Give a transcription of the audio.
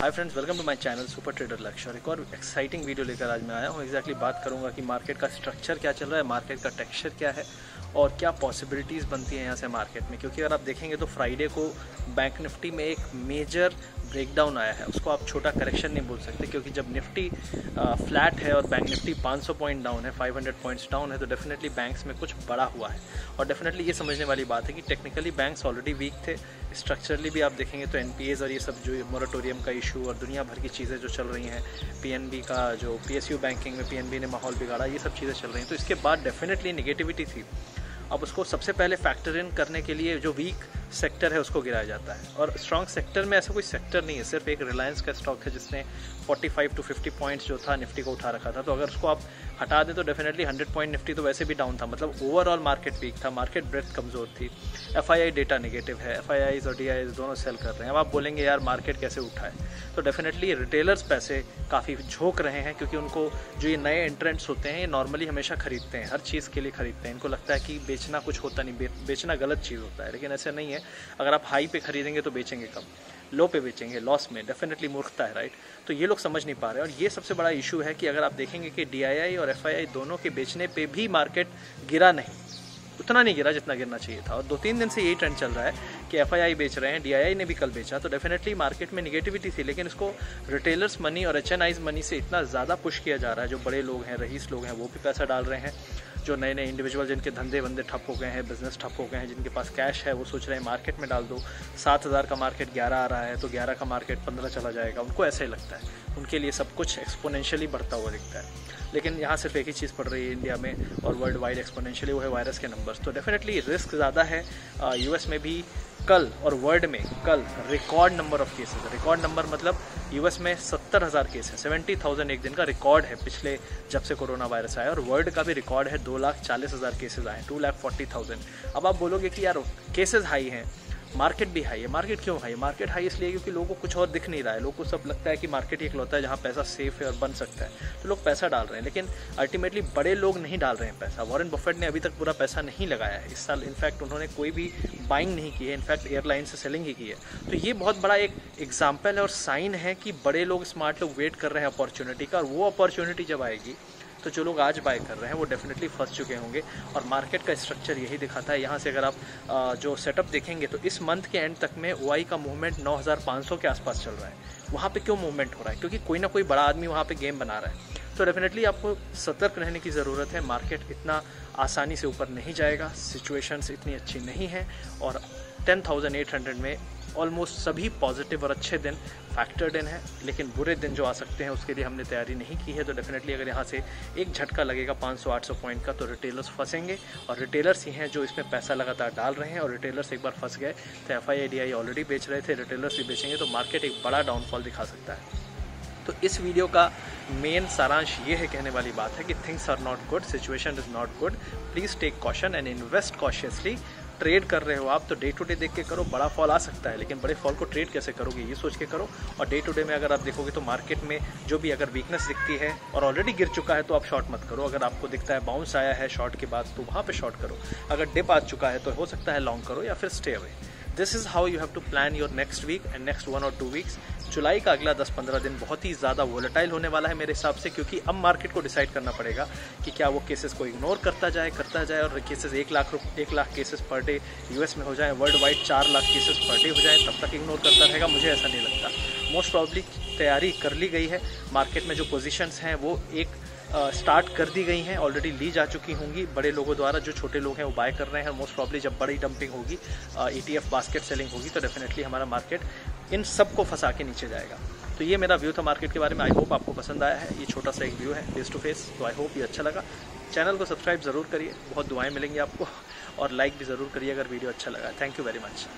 Hi friends, welcome to my channel super trader Lakshya. एक और exciting video लेकर आज मैं आया हूँ। एक्जैक्टली बात करूँगा कि मार्केट का स्ट्रक्चर क्या चल रहा है, मार्केट का टेक्सचर क्या है और क्या पॉसिबिलिटीज़ बनती हैं यहाँ से मार्केट में। क्योंकि अगर आप देखेंगे तो फ्राइडे को बैंक निफ्टी में एक मेजर ब्रेकडाउन आया है, उसको आप छोटा करेक्शन नहीं बोल सकते। क्योंकि जब निफ्टी फ्लैट है और बैंक निफ्टी 500 पॉइंट डाउन है, 500 पॉइंट्स डाउन है, तो डेफिनेटली बैंक्स में कुछ बड़ा हुआ है। और डेफिनेटली ये समझने वाली बात है कि टेक्निकली बैंक्स ऑलरेडी वीक थे। स्ट्रक्चरली भी आप देखेंगे तो NPAs और ये सब जो मोरेटोरियम का इशू और दुनिया भर की चीज़ें जो चल रही हैं, PNB का जो PSU बैंकिंग में PNB ने माहौल बिगाड़ा, ये सब चीज़ें चल रही हैं। तो इसके बाद डेफिनेटली नेगेटिविटी थी। अब उसको सबसे पहले फैक्टर इन करने के लिए जो वीक सेक्टर है उसको गिराया जाता है, और स्ट्रॉन्ग सेक्टर में ऐसा कोई सेक्टर नहीं है। सिर्फ एक रिलायंस का स्टॉक है जिसने 45 टू 50 पॉइंट्स जो था निफ्टी को उठा रखा था। तो अगर उसको आप हटा दें तो डेफिनेटली 100 पॉइंट निफ्टी तो वैसे भी डाउन था, मतलब ओवरऑल मार्केट वीक था, मार्केट ब्रेथ कमज़ोर थी। FII डेटा नेगेटिव है, FIIs और DIIs दोनों सेल कर रहे हैं। अब आप बोलेंगे यार मार्केट कैसे उठा है, तो डेफिनेटली रिटेलर्स पैसे काफ़ी झोंक रहे हैं। क्योंकि उनको जो ये नए एंट्रेंट्स होते हैं ये नॉर्मली हमेशा खरीदते हैं, हर चीज़ के लिए खरीदते हैं। इनको लगता है कि बेचना कुछ होता नहीं, बेचना गलत चीज़ होता है, लेकिन ऐसा नहीं है। अगर आप हाई पे खरीदेंगे तो बेचेंगे कम, लो पे बेचेंगे लॉस में, डेफिनेटली मूर्खता है, राइट। तो ये लोग समझ नहीं पा रहे, और ये सबसे बड़ा इशू है कि अगर आप देखेंगे कि DII और FII दोनों के बेचने पे भी मार्केट गिरा नहीं, उतना नहीं गिरा जितना गिरना चाहिए था। और 2-3 दिन से यही ट्रेंड चल रहा है कि FII बेच रहे हैं, DII ने भी कल बेचा, तो डेफिनेटली मार्केट में नेगेटिविटी थी। लेकिन इसको रिटेलर्स मनी और HNIs मनी से इतना ज़्यादा पुश किया जा रहा है। जो बड़े लोग हैं, रईस लोग हैं, वो भी पैसा डाल रहे हैं। जो नए नए इंडिविजुअल जिनके धंधे वंदे ठप हो गए हैं, बिजनेस ठप हो गए हैं, जिनके पास कैश है, वो सोच रहे हैं मार्केट में डाल दो। 7,000 का मार्केट 11 आ रहा है तो 11 का मार्केट 15 चला जाएगा, उनको ऐसे ही लगता है। उनके लिए सब कुछ एक्सपोनेंशियली बढ़ता हुआ दिखता है। लेकिन यहाँ सिर्फ एक ही चीज़ पड़ रही है इंडिया में और वर्ल्ड वाइड एक्सपोनेंशियली, वो है वायरस के नंबर्स। तो डेफिनेटली रिस्क ज़्यादा है। US में भी कल और वर्ल्ड में कल record number of cases, record number मतलब US में 70,000 केस है, 70,000 एक दिन का रिकॉर्ड है पिछले जब से कोरोना वायरस आया। और वर्ल्ड का भी रिकॉर्ड है, 2,40,000 केसेज आए, 2,40,000। अब आप बोलोगे कि यार केसेस हाई हैं, मार्केट भी हाई है। मार्केट क्यों हाई है? मार्केट हाई इसलिए क्योंकि लोगों को कुछ और दिख नहीं रहा है। लोगों को सब लगता है कि मार्केट एक लौता है जहाँ पैसा सेफ है और बन सकता है, तो लोग पैसा डाल रहे हैं। लेकिन अल्टीमेटली बड़े लोग नहीं डाल रहे हैं पैसा। वॉरेन बफेट ने अभी तक पूरा पैसा नहीं लगाया है इस साल, इनफैक्ट उन्होंने कोई भी बाइंग नहीं की है, इनफैक्ट एयरलाइन से सेलिंग ही की है। तो ये बहुत बड़ा एक एग्जाम्पल है और साइन है कि बड़े लोग, स्मार्ट लोग वेट कर रहे हैं अपॉर्चुनिटी का। और वो अपॉर्चुनिटी जब आएगी तो जो लोग आज बाय कर रहे हैं वो डेफिनेटली फंस चुके होंगे। और मार्केट का स्ट्रक्चर यही दिखाता है। यहाँ से अगर आप जो सेटअप देखेंगे तो इस मंथ के एंड तक में OI का मूवमेंट 9,500 के आसपास चल रहा है। वहाँ पे क्यों मूवमेंट हो रहा है? क्योंकि कोई ना कोई बड़ा आदमी वहाँ पे गेम बना रहा है। तो डेफिनेटली आपको सतर्क रहने की ज़रूरत है। मार्केट इतना आसानी से ऊपर नहीं जाएगा, सिचुएशंस इतनी अच्छी नहीं है। और 10,800 में ऑलमोस्ट सभी पॉजिटिव और अच्छे दिन फैक्टर्ड इन है, लेकिन बुरे दिन जो आ सकते हैं उसके लिए हमने तैयारी नहीं की है। तो डेफिनेटली अगर यहाँ से एक झटका लगेगा 500-800 पॉइंट का तो रिटेलर्स फंसेंगे। और रिटेलर्स ही हैं जो इसमें पैसा लगातार डाल रहे हैं, और रिटेलर्स एक बार फंस गए तो FII DII ऑलरेडी बेच रहे थे, रिटेलर्स भी बेचेंगे तो मार्केट एक बड़ा डाउनफॉल दिखा सकता है। तो इस वीडियो का मेन सारांश ये है, कहने वाली बात है कि things are not good, situation is not good, please take caution and invest cautiously. Trade कर रहे हो आप तो डे टू डे देख के करो, बड़ा फॉल आ सकता है, लेकिन बड़े फॉल को ट्रेड कैसे करोगे ये सोच के करो। और डे टू डे में अगर आप देखोगे तो मार्केट में जो भी अगर वीकनेस दिखती है और ऑलरेडी गिर चुका है तो आप शॉर्ट मत करो। अगर आपको दिखता है बाउंस आया है शॉर्ट के बाद तो वहाँ पे शॉर्ट करो। अगर डिप आ चुका है तो हो सकता है लॉन्ग करो या फिर stay away. This is how you have to plan your next week and next 1 और 2 वीक्स। जुलाई का अगला 10-15 दिन बहुत ही ज़्यादा वोलेटाइल होने वाला है मेरे हिसाब से, क्योंकि अब मार्केट को डिसाइड करना पड़ेगा कि क्या वो केसेस को इग्नोर करता जाए और cases 1 lakh cases per day US में हो जाए, world wide 4 lakh cases per day हो जाए, तब तक इग्नोर करता रहेगा। मुझे ऐसा नहीं लगता, मोस्ट प्रॉब्ली तैयारी कर ली गई है। मार्केट में जो पोजिशंस हैं वो एक स्टार्ट कर दी गई हैं, ऑलरेडी ली जा चुकी होंगी बड़े लोगों द्वारा। जो छोटे लोग हैं वो बाय कर रहे हैं। मोस्ट प्रॉब्ली जब बड़ी डंपिंग होगी, ETF बास्केट सेलिंग होगी, तो डेफिनेटली हमारा मार्केट इन सब को फंसा के नीचे जाएगा। तो ये मेरा व्यू था मार्केट के बारे में। आई होप आपको पसंद आया है। ये छोटा सा एक व्यू है फेस टू फेस, तो आई होप ये अच्छा लगा। चैनल को सब्सक्राइब ज़रूर करिए, बहुत दुआएं मिलेंगी आपको, और लाइक भी ज़रूर करिए अगर वीडियो अच्छा लगा। Thank you very much.